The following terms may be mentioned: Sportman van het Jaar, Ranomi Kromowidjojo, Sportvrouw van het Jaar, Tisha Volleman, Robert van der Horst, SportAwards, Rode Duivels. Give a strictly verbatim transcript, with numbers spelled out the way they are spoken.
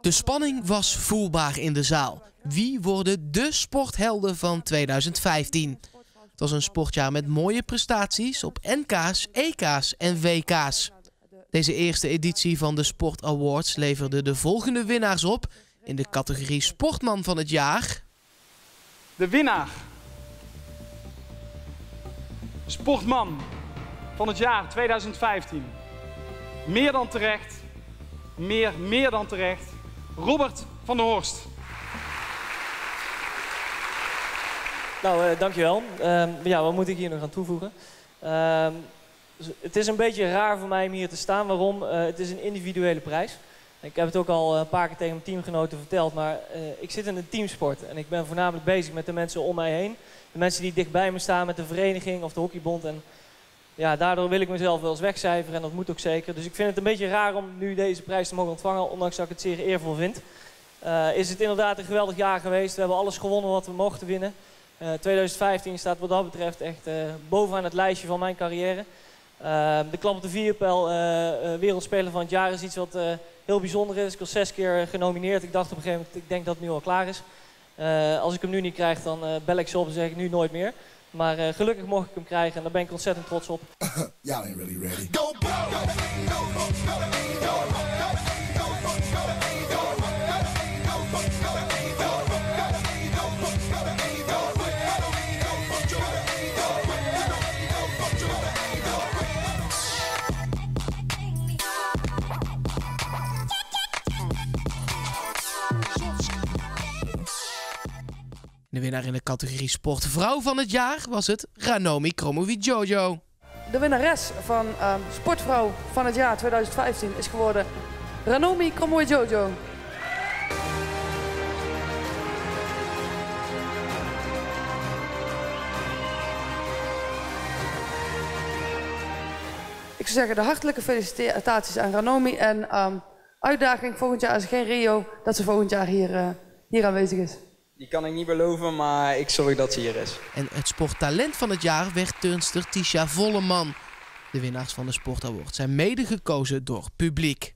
De spanning was voelbaar in de zaal. Wie worden de sporthelden van tweeduizend vijftien? Het was een sportjaar met mooie prestaties op N K's, E K's en W K's. Deze eerste editie van de Sport Awards leverde de volgende winnaars op in de categorie Sportman van het jaar. De winnaar Sportman van het jaar tweeduizend vijftien. Meer dan terecht, meer, meer dan terecht, Robert van der Horst. Nou, uh, dankjewel. Uh, ja, wat moet ik hier nog aan toevoegen? Uh, het is een beetje raar voor mij om hier te staan. Waarom? Uh, het is een individuele prijs. Ik heb het ook al een paar keer tegen mijn teamgenoten verteld, maar uh, ik zit in een teamsport. En ik ben voornamelijk bezig met de mensen om mij heen. De mensen die dichtbij me staan, met de vereniging of de hockeybond. En ja, daardoor wil ik mezelf wel eens wegcijferen en dat moet ook zeker. Dus ik vind het een beetje raar om nu deze prijs te mogen ontvangen, ondanks dat ik het zeer eervol vind. Uh, is het inderdaad een geweldig jaar geweest. We hebben alles gewonnen wat we mochten winnen. Uh, tweeduizend vijftien staat wat dat betreft echt uh, bovenaan het lijstje van mijn carrière. Uh, de klap op de vierpijl uh, uh, wereldspeler van het jaar is iets wat uh, heel bijzonder is. Ik was zes keer genomineerd. Ik dacht op een gegeven moment, ik denk dat het nu al klaar is. Uh, als ik hem nu niet krijg, dan uh, bel ik ze op en zeg ik nu nooit meer. Maar uh, gelukkig mocht ik hem krijgen en daar ben ik ontzettend trots op. Y'all ain't really ready. Go, bro! De winnaar in de categorie Sportvrouw van het jaar was het Ranomi Kromowidjojo. De winnares van uh, Sportvrouw van het jaar tweeduizend vijftien is geworden Ranomi Kromowidjojo. Ik zou zeggen de hartelijke felicitaties aan Ranomi en uh, uitdaging volgend jaar is geen Rio dat ze volgend jaar hier, uh, hier aanwezig is. Die kan ik niet beloven, maar ik zorg dat ze hier is. En het sporttalent van het jaar werd turnster Tisha Volleman. De winnaars van de Sport Award zijn mede gekozen door publiek.